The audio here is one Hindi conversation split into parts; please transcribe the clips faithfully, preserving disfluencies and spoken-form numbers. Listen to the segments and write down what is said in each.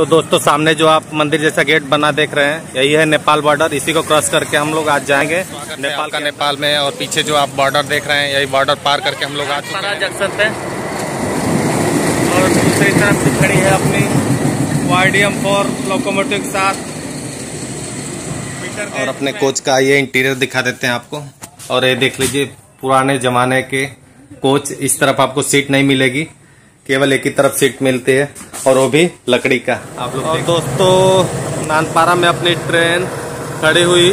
तो दोस्तों सामने जो आप मंदिर जैसा गेट बना देख रहे हैं, यही है नेपाल बॉर्डर। इसी को क्रॉस करके हम लोग आज जाएंगे नेपाल का नेपाल में। और पीछे जो आप बॉर्डर देख रहे हैं, यही बॉर्डर पार करके हम लोग आज नानपारा जंक्शन पे। और दूसरी तरफ से खड़ी है अपनी Y D M four locomotive के साथ। और अपने कोच का ये इंटीरियर दिखा देते हैं आपको। और ये देख लीजिए, पुराने जमाने के कोच। इस तरफ आपको सीट नहीं मिलेगी, केवल एक ही तरफ सीट मिलती है, और वो भी लकड़ी का। आप लोग और दोस्तों नानपारा में अपनी ट्रेन खड़ी हुई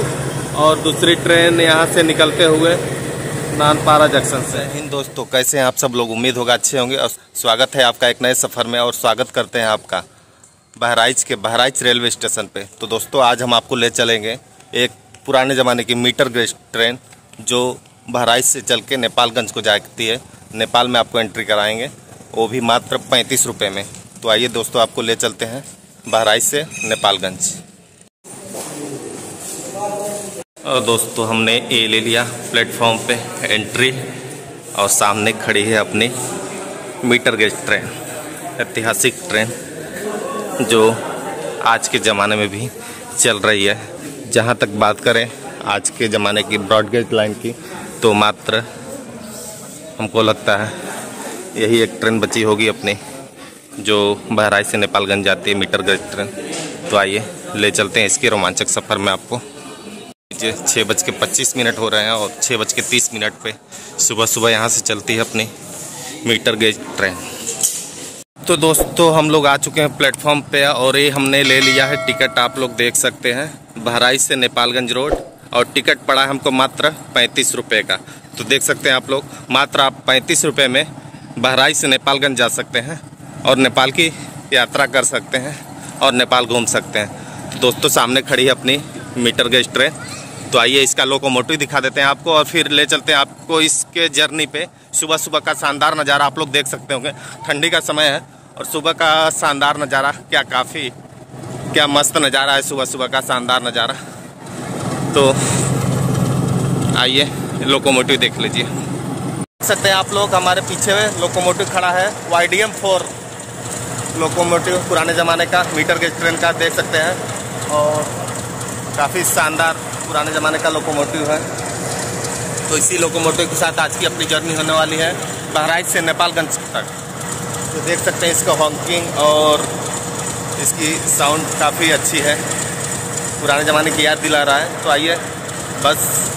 और दूसरी ट्रेन यहाँ से निकलते हुए नानपारा जंक्शन से। इन दोस्तों कैसे हैं आप सब लोग? उम्मीद होगा अच्छे होंगे। और स्वागत है आपका एक नए सफ़र में। और स्वागत करते हैं आपका बहराइच के बहराइच रेलवे स्टेशन पे। तो दोस्तों आज हम आपको ले चलेंगे एक पुराने ज़माने की मीटर गेज ट्रेन जो बहराइच से चल के नेपालगंज को जाती है। नेपाल में आपको एंट्री कराएंगे, वो भी मात्र पैंतीस रुपये में। तो आइए दोस्तों आपको ले चलते हैं बहराइच से नेपालगंज। और दोस्तों हमने ए ले लिया प्लेटफॉर्म पे एंट्री, और सामने खड़ी है अपनी मीटर गेज ट्रेन, ऐतिहासिक ट्रेन जो आज के ज़माने में भी चल रही है। जहाँ तक बात करें आज के ज़माने की ब्रॉडगेज लाइन की, तो मात्र हमको लगता है यही एक ट्रेन बची होगी अपनी जो बहराइच से नेपालगंज जाती है, मीटर गेज ट्रेन। तो आइए ले चलते हैं इसके रोमांचक सफ़र में आपको। जी छः बज के पच्चीस मिनट हो रहे हैं और छः बज के तीस मिनट पर सुबह सुबह यहाँ से चलती है अपनी मीटर गेज ट्रेन। तो दोस्तों हम लोग आ चुके हैं प्लेटफॉर्म पे, और ये हमने ले लिया है टिकट। आप लोग देख सकते हैं बहराइच से नेपालगंज रोड, और टिकट पड़ा है हमको मात्र पैंतीस रुपये का। तो देख सकते हैं आप लोग, मात्र आप पैंतीस रुपये में बहराइच से नेपालगंज जा सकते हैं और नेपाल की यात्रा कर सकते हैं और नेपाल घूम सकते हैं। तो दोस्तों सामने खड़ी है अपनी मीटर गेज ट्रेन। तो आइए इसका लोकोमोटिव दिखा देते हैं आपको, और फिर ले चलते हैं आपको इसके जर्नी पे। सुबह सुबह का शानदार नज़ारा आप लोग देख सकते होंगे। ठंडी का समय है और सुबह का शानदार नज़ारा, क्या काफ़ी क्या मस्त नज़ारा है सुबह सुबह का शानदार नज़ारा। तो आइए लोकोमोटिव देख लीजिए। देख सकते हैं आप लोग, हमारे पीछे लोकोमोटिव खड़ा है, Y D M four locomotive, पुराने ज़माने का मीटर गेज ट्रेन का। देख सकते हैं, और काफ़ी शानदार पुराने ज़माने का लोकोमोटिव है। तो इसी लोकोमोटिव के साथ आज की अपनी जर्नी होने वाली है बहराइच से नेपालगंज तक। तो देख सकते हैं इसका हॉकिंग, और इसकी साउंड काफ़ी अच्छी है, पुराने ज़माने की याद दिला रहा है। तो आइए, बस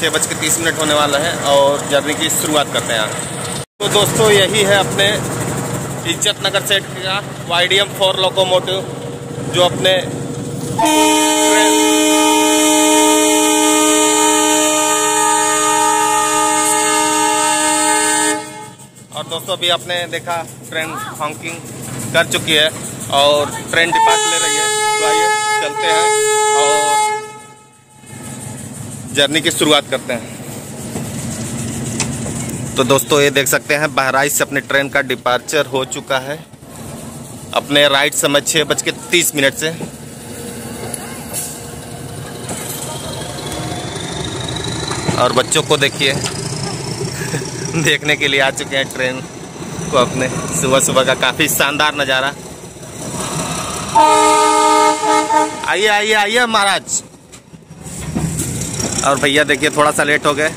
छः बज के तीस मिनट होने वाला है और जर्नी की शुरुआत करते हैं यहाँ। तो दोस्तों यही है अपने इज्जत नगर सेट का Y D M four locomotive जो अपने दोस्तों अभी आपने देखा ट्रेन हॉकिंग कर चुकी है और ट्रेन डिपार्ट ले रही है। तो आइए चलते हैं और जर्नी की शुरुआत करते हैं। तो दोस्तों ये देख सकते हैं बहराइच से अपने ट्रेन का डिपार्चर हो चुका है। अपने राइट समय छः बज के तीस मिनट से। और बच्चों को देखिए, देखने के लिए आ चुके हैं ट्रेन को अपने। सुबह सुबह का काफ़ी शानदार नज़ारा। आइए आइए आइए महाराज। और भैया देखिए थोड़ा सा लेट हो गए,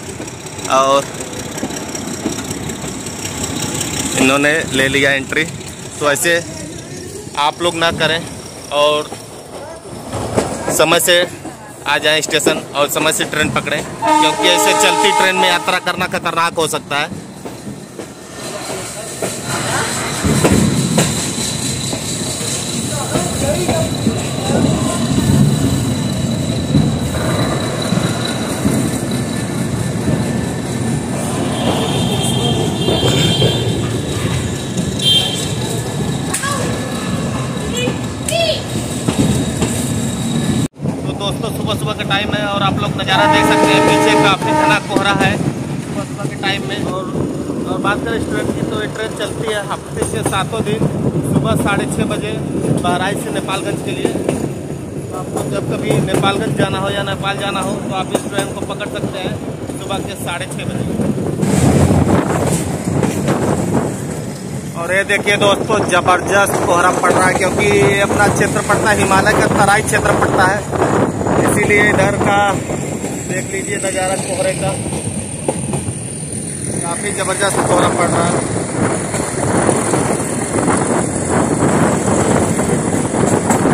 और इन्होंने ले लिया एंट्री। तो ऐसे आप लोग ना करें और समय से आ जाएं स्टेशन और समय से ट्रेन पकड़ें, क्योंकि ऐसे चलती ट्रेन में यात्रा करना खतरनाक हो सकता है। दोस्तों सुबह सुबह का टाइम है और आप लोग नज़ारा देख सकते हैं, पीछे काफ़ी घना कोहरा है सुबह सुबह के टाइम में। और, और बात करें ट्रेन की, तो ये ट्रेन चलती है हफ्ते से सातों दिन सुबह साढ़े छः बजे बहराइच से नेपालगंज के लिए। तो आपको जब कभी नेपालगंज जाना हो या नेपाल जाना हो तो आप इस ट्रेन को पकड़ सकते हैं सुबह के साढ़े छः बजे। और ये देखिए दोस्तों जबरदस्त कोहरा पड़ रहा है, क्योंकि अपना क्षेत्र पड़ता है हिमालय का, तराई क्षेत्र पड़ता है, इसीलिए इधर का देख लीजिए नज़ारा कोहरे का, काफ़ी जबरदस्त कोहरा पड़ रहा है।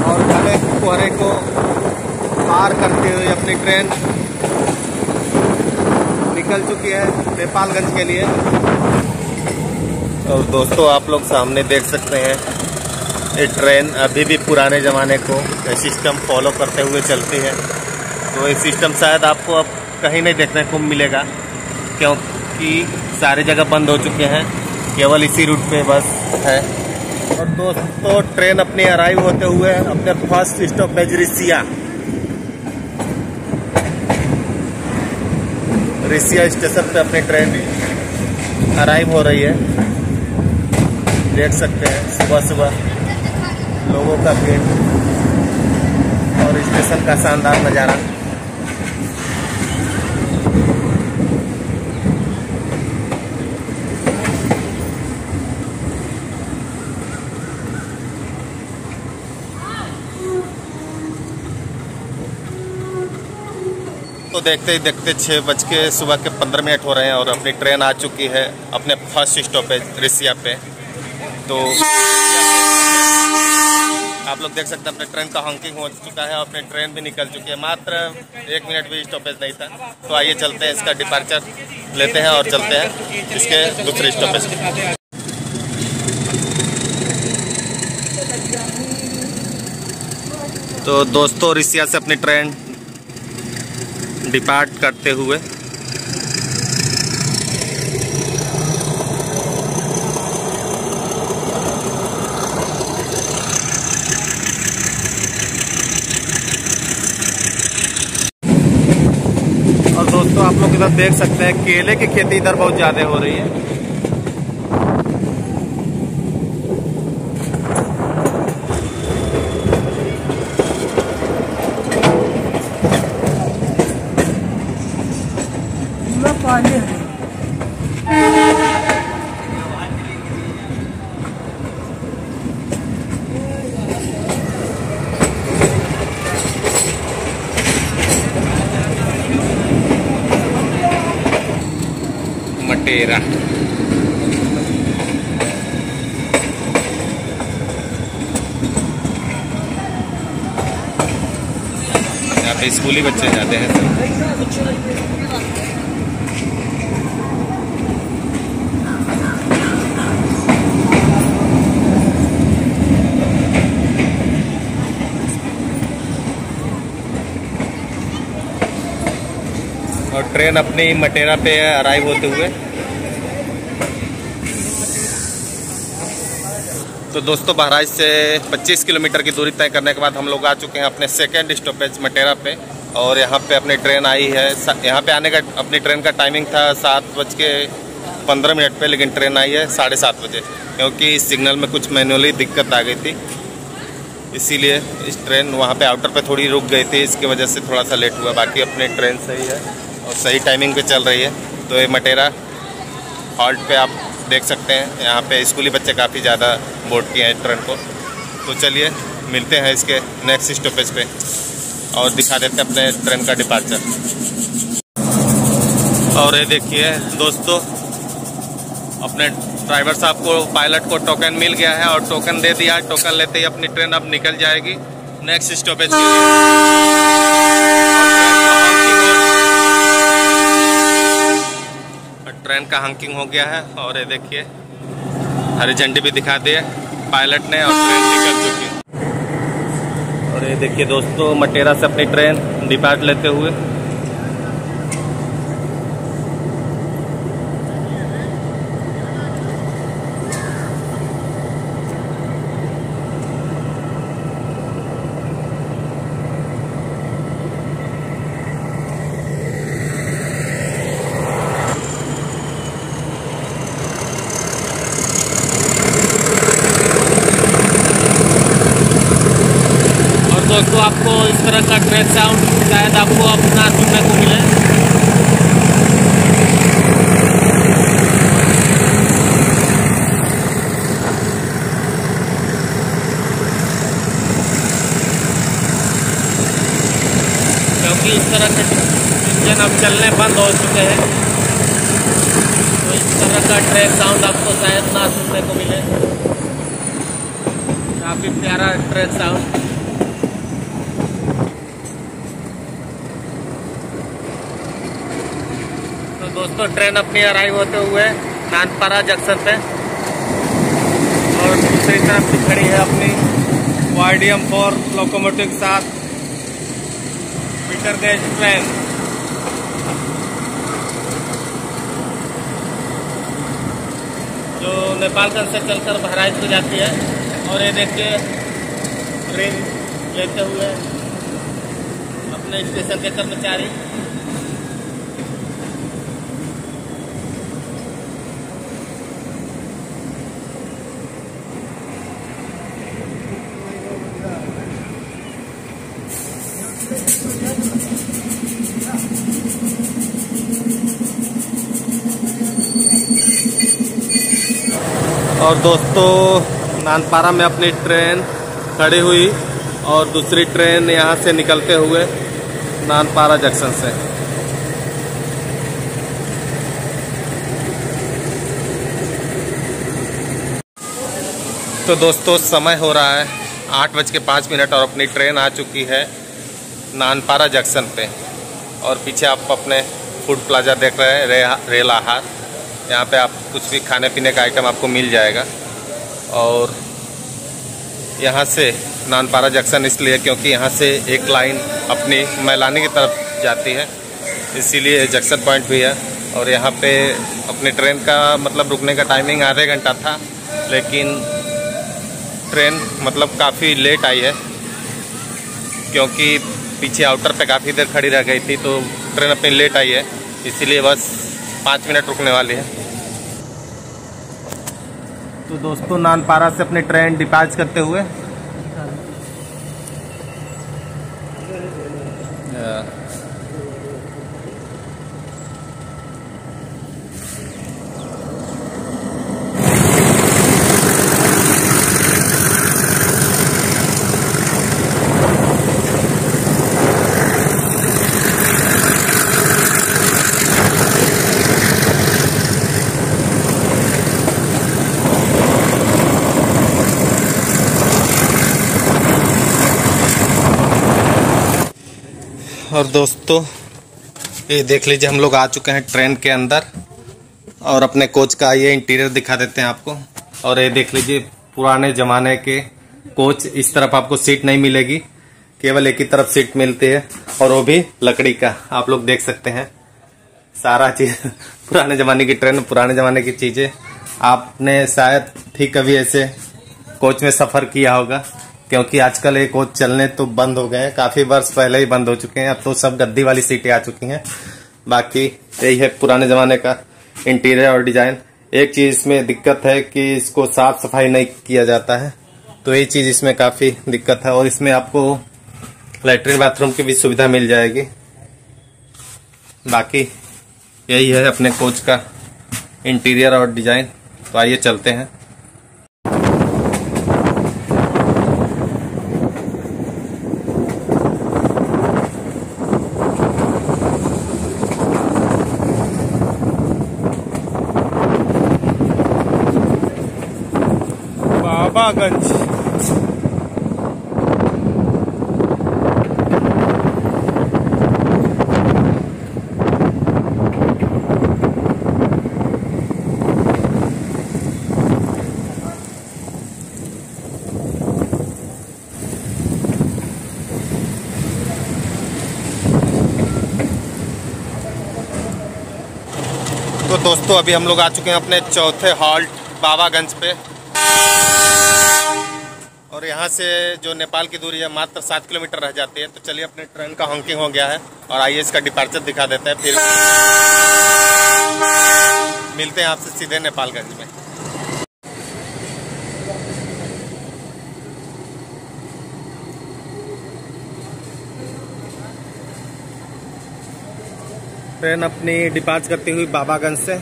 और घने कोहरे को पार करते हुए अपनी ट्रेन निकल चुकी है नेपालगंज के लिए। और दोस्तों आप लोग सामने देख सकते हैं ये ट्रेन अभी भी पुराने ज़माने को सिस्टम फॉलो करते हुए चलती है, तो ये सिस्टम शायद आपको अब कहीं नहीं देखने को मिलेगा, क्योंकि सारी जगह बंद हो चुके हैं, केवल इसी रूट पे बस है। और दोस्तों ट्रेन अपनी अराइव होते हुए अपने first stoppage Risiya Risiya station पर अपनी ट्रेन अराइव हो रही है। देख सकते हैं सुबह सुबह लोगों का भीड़ और स्टेशन का शानदार नज़ारा। तो देखते ही देखते छः बज के सुबह के पंद्रह मिनट हो रहे हैं और अपनी ट्रेन आ चुकी है अपने फर्स्ट स्टॉपेज रिसिया पे। तो आप लोग देख सकते हैं अपने ट्रेन का हॉकिंग हो चुका है और अपनी ट्रेन भी निकल चुकी है, मात्र एक मिनट भी स्टॉपेज नहीं था। तो आइए चलते हैं, इसका डिपार्चर लेते हैं और चलते हैं इसके दूसरे स्टॉपेज पे। तो दोस्तों रिसिया से अपनी ट्रेन डिपार्ट करते हुए दोस्तों आप लोग इधर देख सकते हैं केले की खेती इधर बहुत ज्यादा हो रही है। मटेरा यहाँ पे स्कूली बच्चे जाते हैं। और ट्रेन अपनी मटेरा पे अराइव होते हुए। तो दोस्तों बहराइच से पच्चीस किलोमीटर की दूरी तय करने के बाद हम लोग आ चुके हैं अपने सेकेंड स्टॉपेज मटेरा पे। और यहाँ पे अपनी ट्रेन आई है, यहाँ पे आने का अपनी ट्रेन का टाइमिंग था सात बज के पंद्रह मिनट पे, लेकिन ट्रेन आई है साढ़े सात बजे, क्योंकि सिग्नल में कुछ मैनुअली दिक्कत आ गई थी, इसीलिए इस ट्रेन वहाँ पे आउटर पे थोड़ी रुक गई थी, इसकी वजह से थोड़ा सा लेट हुआ। बाकी अपनी ट्रेन सही है और सही टाइमिंग पे चल रही है। तो ये मटेरा हॉल्ट पे आप देख सकते हैं, यहाँ पे स्कूली बच्चे काफ़ी ज़्यादा बोर्ड किए हैं ट्रेन को। तो चलिए मिलते हैं इसके नेक्स्ट स्टॉपेज पे और दिखा देते हैं अपने ट्रेन का डिपार्चर। और ये देखिए दोस्तों अपने ड्राइवर साहब को, पायलट को टोकन मिल गया है और टोकन दे दिया। टोकन लेते ही अपनी ट्रेन अब निकल जाएगी नेक्स्ट स्टॉपेज के लिए। ट्रेन का हंकिंग हो गया है और ये देखिए हरी झंडी भी दिखा दिए पायलट ने और ट्रेन निकल चुकी है। और ये देखिए दोस्तों मटेरा से अपनी ट्रेन डिपार्ट लेते हुए। दोस्तों आपको इस तरह का ट्रेन साउंड शायद आपको अपना सुनने को मिले। कि इस तरह के इंजन अब चलने बंद हो चुके हैं, तो इस तरह का ट्रैक साउंड आपको शायद ना सुनने को मिले। काफ़ी प्यारा ट्रैक साउंड। तो दोस्तों, ट्रेन अपनी अराइव होते हुए नानपारा जंक्शन पे, और दूसरी तरफ भी खड़ी है अपनी Y D M four locomotive के साथ मीटर गेज ट्रेन। जो नेपालगंज से चलकर बहराइच को जाती है, और ये देखिए ट्रेन लेते हुए अपने स्टेशन के कर्मचारी। और दोस्तों, नानपारा में अपनी ट्रेन खड़ी हुई और दूसरी ट्रेन यहां से निकलते हुए नानपारा जंक्शन से। तो दोस्तों, समय हो रहा है आठ बज के पाँच मिनट और अपनी ट्रेन आ चुकी है नानपारा जंक्शन पे। और पीछे आप अपने फूड प्लाजा देख रहे हैं, रे, रेल आहार। यहाँ पे आप कुछ भी खाने पीने का आइटम आपको मिल जाएगा। और यहाँ से नानपारा जंक्शन इसलिए क्योंकि यहाँ से एक लाइन अपनी मैलानी की तरफ जाती है, इसीलिए जंक्शन पॉइंट भी है। और यहाँ पे अपनी ट्रेन का मतलब रुकने का टाइमिंग आधे घंटा था, लेकिन ट्रेन मतलब काफ़ी लेट आई है, क्योंकि पीछे आउटर पे काफ़ी देर खड़ी रह गई थी। तो ट्रेन अपनी लेट आई है, इसीलिए बस पाँच मिनट रुकने वाली है। तो दोस्तों, नानपारा से अपनी ट्रेन डिपार्च करते हुए और दोस्तों, ये देख लीजिए हम लोग आ चुके हैं ट्रेन के अंदर। और अपने कोच का ये इंटीरियर दिखा देते हैं आपको। और ये देख लीजिए पुराने ज़माने के कोच, इस तरफ आपको सीट नहीं मिलेगी, केवल एक ही तरफ सीट मिलती है, और वो भी लकड़ी का। आप लोग देख सकते हैं सारा चीज़, पुराने ज़माने की ट्रेन, पुराने ज़माने की चीज़ें। आपने शायद ठीक कभी ऐसे कोच में सफ़र किया होगा, क्योंकि आजकल ये कोच चलने तो बंद हो गए हैं, काफ़ी वर्ष पहले ही बंद हो चुके हैं। अब तो सब गद्दी वाली सीटें आ चुकी हैं। बाकी यही है पुराने ज़माने का इंटीरियर और डिज़ाइन। एक चीज़ इसमें दिक्कत है कि इसको साफ सफाई नहीं किया जाता है, तो ये चीज़ इसमें काफ़ी दिक्कत है। और इसमें आपको लेटरिन बाथरूम की भी सुविधा मिल जाएगी। बाकी यही है अपने कोच का इंटीरियर और डिज़ाइन। तो आइए चलते हैं। बाबागंज तो दोस्तों, अभी हम लोग आ चुके हैं अपने चौथे हॉल्ट बाबागंज पे। और यहाँ से जो नेपाल की दूरी है मात्र सात किलोमीटर रह जाती है। तो चलिए, अपने ट्रेन का हॉकिंग हो गया है, और आइए इसका डिपार्चर दिखा देते हैं। फिर मिलते हैं आपसे सीधे नेपालगंज में। ट्रेन अपनी डिपार्च करती हुई बाबागंज से।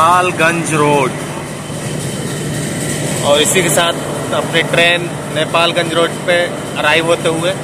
नेपालगंज रोड। और इसी के साथ अपनी ट्रेन नेपालगंज रोड पे अराइव होते हुए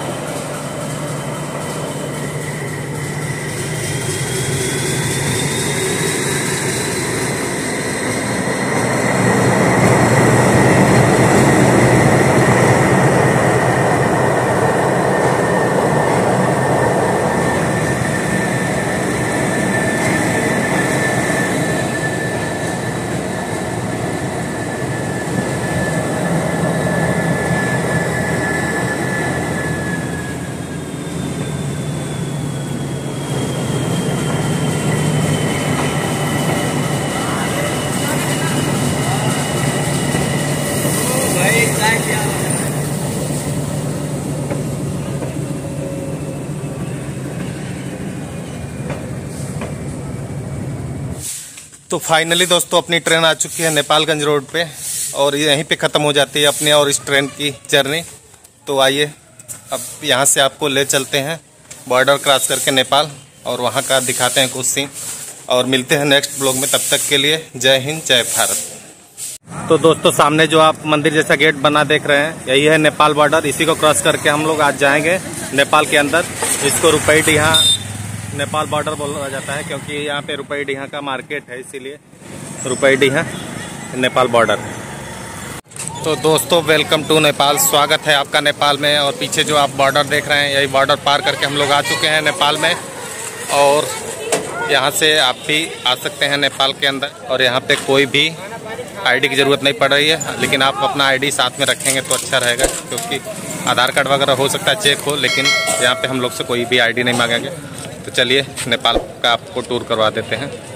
तो फाइनली दोस्तों अपनी ट्रेन आ चुकी है नेपालगंज रोड पे और यहीं पे ख़त्म हो जाती है अपनी और इस ट्रेन की जर्नी। तो आइए अब यहाँ से आपको ले चलते हैं बॉर्डर क्रॉस करके नेपाल और वहाँ का दिखाते हैं कुछ सीन और मिलते हैं नेक्स्ट ब्लॉग में। तब तक के लिए जय हिंद जय भारत। तो दोस्तों सामने जो आप मंदिर जैसा गेट बना देख रहे हैं यही है नेपाल बॉर्डर। इसी को क्रॉस करके हम लोग आज जाएँगे नेपाल के अंदर। इसको रुपईडीहा नेपाल बॉर्डर बोला जाता है क्योंकि यहाँ पे रुपईडीहा का मार्केट है, इसीलिए रुपईडीहा नेपाल बॉर्डर। तो दोस्तों वेलकम टू नेपाल, स्वागत है आपका नेपाल में। और पीछे जो आप बॉर्डर देख रहे हैं यही बॉर्डर पार करके हम लोग आ चुके हैं नेपाल में। और यहाँ से आप भी आ सकते हैं नेपाल के अंदर और यहाँ पर कोई भी आईडी की ज़रूरत नहीं पड़ रही है, लेकिन आप अपना आईडी साथ में रखेंगे तो अच्छा रहेगा क्योंकि आधार कार्ड वगैरह हो सकता है चेक हो, लेकिन यहाँ पे हम लोग से कोई भी आईडी नहीं मांगेंगे। तो चलिए नेपाल का आपको टूर करवा देते हैं।